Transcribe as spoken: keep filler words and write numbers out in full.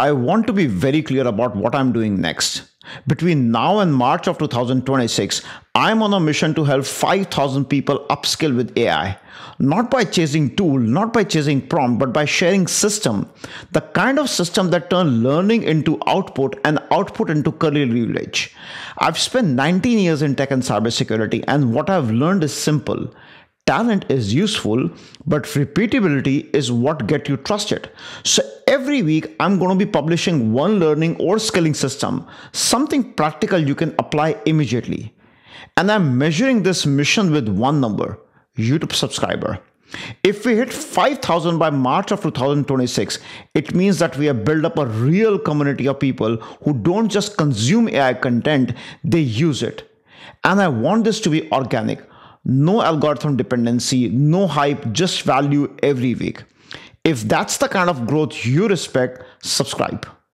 I want to be very clear about what I'm doing next. Between now and March of two thousand twenty-six, I'm on a mission to help five thousand people upskill with A I. Not by chasing tool, not by chasing prompt, but by sharing system. The kind of system that turns learning into output and output into career leverage. I've spent nineteen years in tech and cybersecurity, and what I've learned is simple. Talent is useful, but repeatability is what gets you trusted. So every week, I'm going to be publishing one learning or skilling system, something practical you can apply immediately. And I'm measuring this mission with one number, YouTube subscriber. If we hit five thousand by March of two thousand twenty-six, it means that we have built up a real community of people who don't just consume A I content, they use it. And I want this to be organic. No algorithm dependency, no hype, just value every week. If that's the kind of growth you respect, subscribe.